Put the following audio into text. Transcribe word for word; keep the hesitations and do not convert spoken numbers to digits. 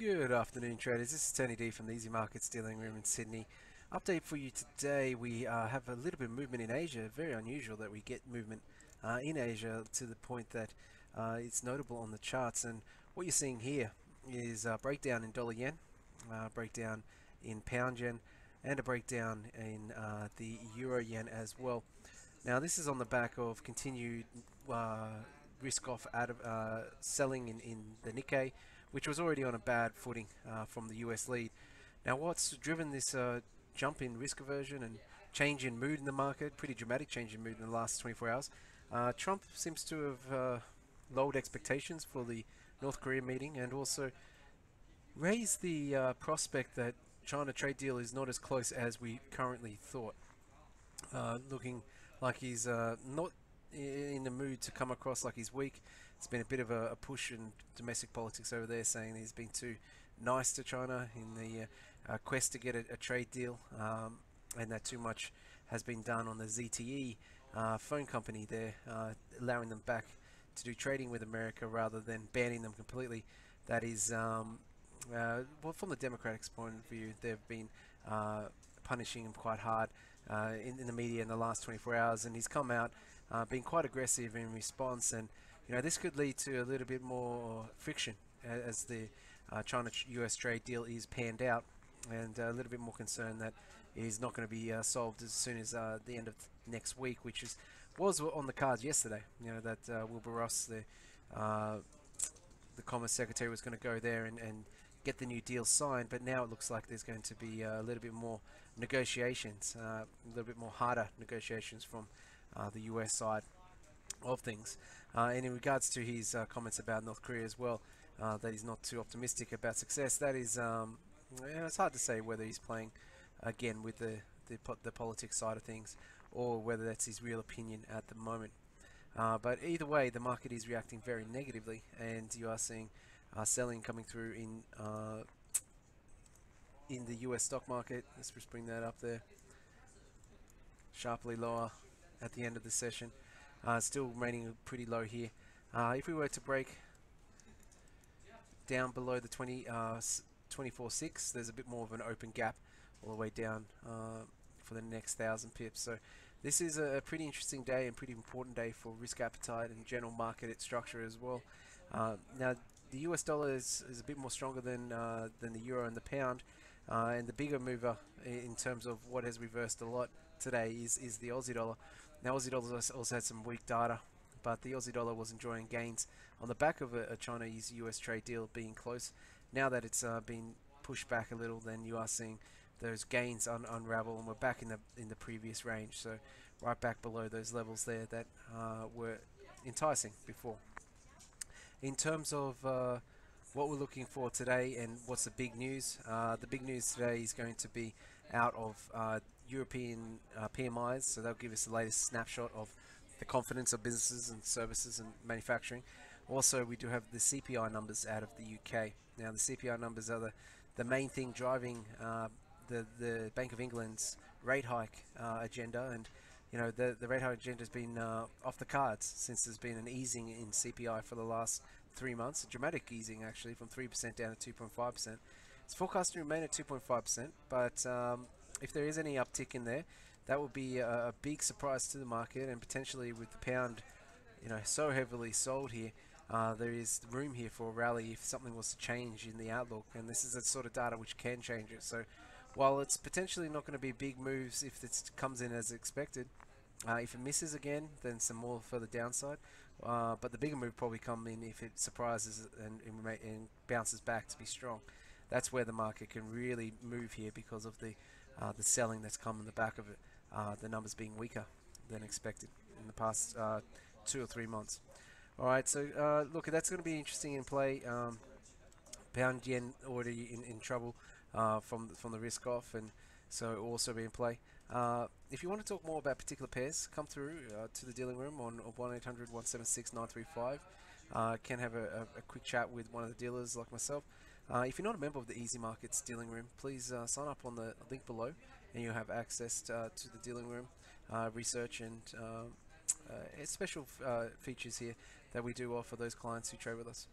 Good afternoon, traders. This is Tony D from the easyMarkets dealing room in Sydney. Update for you today. We uh, have a little bit of movement in Asia. Very unusual that we get movement uh, in Asia to the point that uh, it's notable on the charts. And what you're seeing here is a breakdown in dollar yen, a breakdown in pound yen, and a breakdown in uh, the euro yen as well. Now this is on the back of continued uh, risk off out of uh, selling in, in the Nikkei, which was already on a bad footing uh, from the U S lead. Now what's driven this uh, jump in risk aversion and change in mood in the market, pretty dramatic change in mood in the last twenty-four hours. Uh, Trump seems to have uh, lowered expectations for the North Korea meeting and also raised the uh, prospect that China trade deal is not as close as we currently thought. Uh, looking like he's uh, not in the mood to come across like he's weak. It's been a bit of a, a push in domestic politics over there, saying he's been too nice to China in the uh, quest to get a, a trade deal, um, and that too much has been done on the Z T E uh, phone company there, uh, allowing them back to do trading with America rather than banning them completely. That is, um, uh, well, from the Democratic point of view, they've been uh, punishing him quite hard uh, in, in the media in the last twenty-four hours, and he's come out uh, being quite aggressive in response. And you know, this could lead to a little bit more friction as the uh, China U S trade deal is panned out, and a little bit more concern that it is not going to be uh, solved as soon as uh, the end of next week, which is was on the cards yesterday. You know that uh, Wilbur Ross, the uh, the Commerce Secretary, was going to go there and, and get the new deal signed, but now it looks like there's going to be a little bit more negotiations, uh, a little bit more harder negotiations from uh, the U S side of things. Uh, and in regards to his uh, comments about North Korea as well, uh, that he's not too optimistic about success, that is, um, it's hard to say whether he's playing again with the, the, the politics side of things or whether that's his real opinion at the moment. Uh, but either way, the market is reacting very negatively, and you are seeing Uh, selling coming through in uh, in the U S stock market. Let's just bring that up there. Sharply lower at the end of the session. Uh, still remaining pretty low here. Uh, if we were to break down below the twenty-four six, there's a bit more of an open gap all the way down uh, for the next thousand pips. So this is a pretty interesting day and pretty important day for risk appetite and general market structure as well. Uh, now. The U S dollar is, is a bit more stronger than uh, than the euro and the pound, uh, and the bigger mover in terms of what has reversed a lot today is is the Aussie dollar. Now Aussie dollar also had some weak data, but the Aussie dollar was enjoying gains on the back of a, a China U S trade deal being close. Now that it's uh, been pushed back a little, then you are seeing those gains un unravel, and we're back in the in the previous range, so right back below those levels there that uh, were enticing before. In terms of uh, what we're looking for today and what's the big news, uh, the big news today is going to be out of uh, European uh, P M Is, so they'll give us the latest snapshot of the confidence of businesses and services and manufacturing. Also, we do have the C P I numbers out of the U K. Now, the C P I numbers are the, the main thing driving uh, the, the Bank of England's rate hike uh, agenda, and you know, the, the rate hike agenda has been uh, off the cards since there's been an easing in C P I for the last three months, a dramatic easing actually, from three percent down to two point five percent. It's forecast to remain at two point five percent, but um, if there is any uptick in there, that would be a, a big surprise to the market, and potentially with the pound, you know, so heavily sold here, uh, there is room here for a rally if something was to change in the outlook, and this is the sort of data which can change it. So while it's potentially not going to be big moves if it comes in as expected, Uh, if it misses again, then some more further downside. Uh, but the bigger move probably come in if it surprises and, and, and bounces back to be strong. That's where the market can really move here because of the uh, the selling that's come in the back of it. Uh, the numbers being weaker than expected in the past uh, two or three months. All right, so uh, look, that's going to be interesting in play. Um, pound yen already in, in trouble uh, from from the risk off, and so also be in play. Uh, if you want to talk more about particular pairs, come through uh, to the dealing room on one eight hundred, one seven six, nine three five. Uh, can have a, a, a quick chat with one of the dealers like myself. Uh, if you're not a member of the easyMarkets dealing room, please uh, sign up on the link below, and you'll have access to, uh, to the dealing room, uh, research, and uh, uh, special uh, features here that we do offer those clients who trade with us.